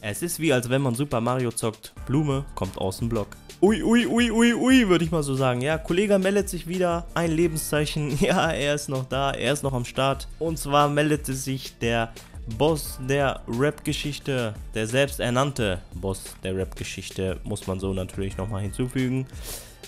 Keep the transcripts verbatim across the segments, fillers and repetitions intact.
Es ist wie, als wenn man Super Mario zockt. Blume kommt aus dem Block. Ui, ui, ui, ui, ui, würde ich mal so sagen. Ja, Kollegah meldet sich wieder. Ein Lebenszeichen. Ja, er ist noch da. Er ist noch am Start. Und zwar meldete sich der Boss der Rap-Geschichte. Der selbsternannte Boss der Rap-Geschichte. Muss man so natürlich nochmal hinzufügen.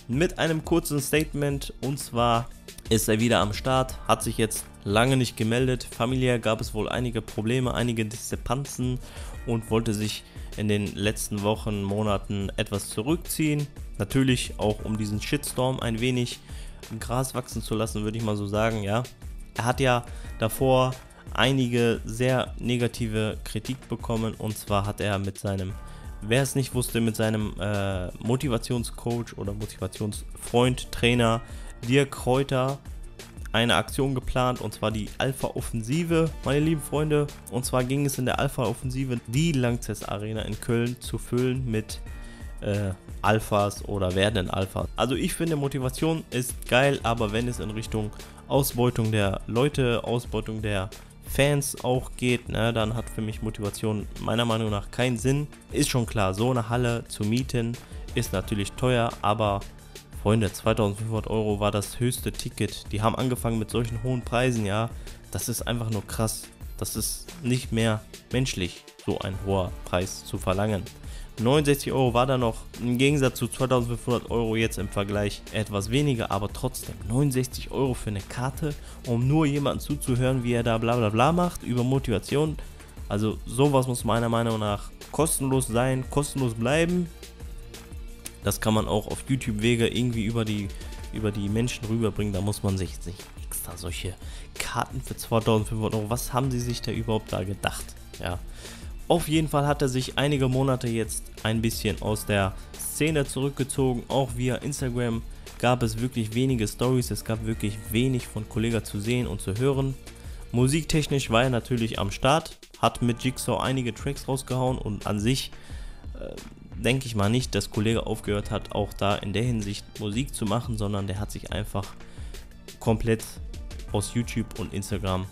Mit einem kurzen Statement. Und zwar ist er wieder am Start. Hat sich jetzt lange nicht gemeldet. Familiär gab es wohl einige Probleme, einige Diskrepanzen. Und wollte sich in den letzten Wochen, Monaten etwas zurückziehen. Natürlich auch, um diesen Shitstorm ein wenig Gras wachsen zu lassen, würde ich mal so sagen, ja. Er hat ja davor einige sehr negative Kritik bekommen. Und zwar hat er mit seinem, wer es nicht wusste, mit seinem äh, Motivationscoach oder Motivationsfreund, Trainer Dirk Kreuter eine Aktion geplant, und zwar die Alpha Offensive, meine lieben Freunde. Und zwar ging es in der Alpha Offensive, die Lanxess Arena in Köln zu füllen mit äh, Alphas oder werdenden Alphas. Also ich finde, Motivation ist geil, aber wenn es in Richtung Ausbeutung der Leute, Ausbeutung der Fans auch geht, ne, dann hat für mich Motivation meiner Meinung nach keinen Sinn. Ist schon klar, so eine Halle zu mieten ist natürlich teuer, aber Freunde, zweitausendfünfhundert Euro war das höchste Ticket. Die haben angefangen mit solchen hohen Preisen, ja. Das ist einfach nur krass. Das ist nicht mehr menschlich, so ein hoher Preis zu verlangen. neunundsechzig Euro war da noch, im Gegensatz zu zweitausendfünfhundert Euro jetzt im Vergleich etwas weniger, aber trotzdem neunundsechzig Euro für eine Karte, um nur jemanden zuzuhören, wie er da bla bla bla macht über Motivation. Also sowas muss meiner Meinung nach kostenlos sein, kostenlos bleiben. Das kann man auch auf YouTube-Wege irgendwie über die, über die Menschen rüberbringen. Da muss man sich nicht extra solche Karten für zweitausendfünfhundert Euro. Was haben sie sich da überhaupt da gedacht? Ja. Auf jeden Fall hat er sich einige Monate jetzt ein bisschen aus der Szene zurückgezogen. Auch via Instagram gab es wirklich wenige Stories. Es gab wirklich wenig von Kollegah zu sehen und zu hören. Musiktechnisch war er natürlich am Start. Hat mit Jigsaw einige Tracks rausgehauen und an sich Äh, denke ich mal nicht, dass Kollegah aufgehört hat, auch da in der Hinsicht Musik zu machen, sondern der hat sich einfach komplett aus YouTube und Instagram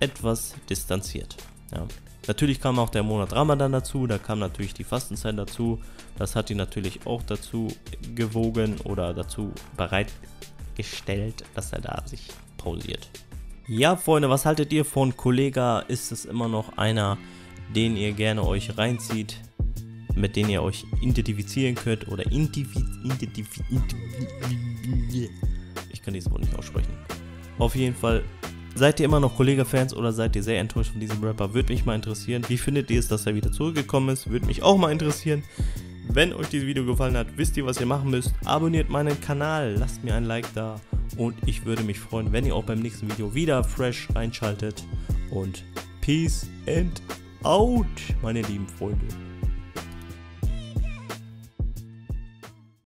etwas distanziert. Ja. Natürlich kam auch der Monat Ramadan dazu, da kam natürlich die Fastenzeit dazu, das hat ihn natürlich auch dazu gewogen oder dazu bereitgestellt, dass er da sich pausiert. Ja, Freunde, was haltet ihr von Kollegah? Ist es immer noch einer, den ihr gerne euch reinzieht, mit denen ihr euch identifizieren könnt oder identifizieren? Ich kann dieses Wort nicht aussprechen. Auf jeden Fall, seid ihr immer noch Kollegah-Fans oder seid ihr sehr enttäuscht von diesem Rapper? Würde mich mal interessieren. Wie findet ihr es, dass er wieder zurückgekommen ist? Würde mich auch mal interessieren. Wenn euch dieses Video gefallen hat, wisst ihr, was ihr machen müsst. Abonniert meinen Kanal, lasst mir ein Like da und ich würde mich freuen, wenn ihr auch beim nächsten Video wieder fresh reinschaltet. Und Peace and out, meine lieben Freunde.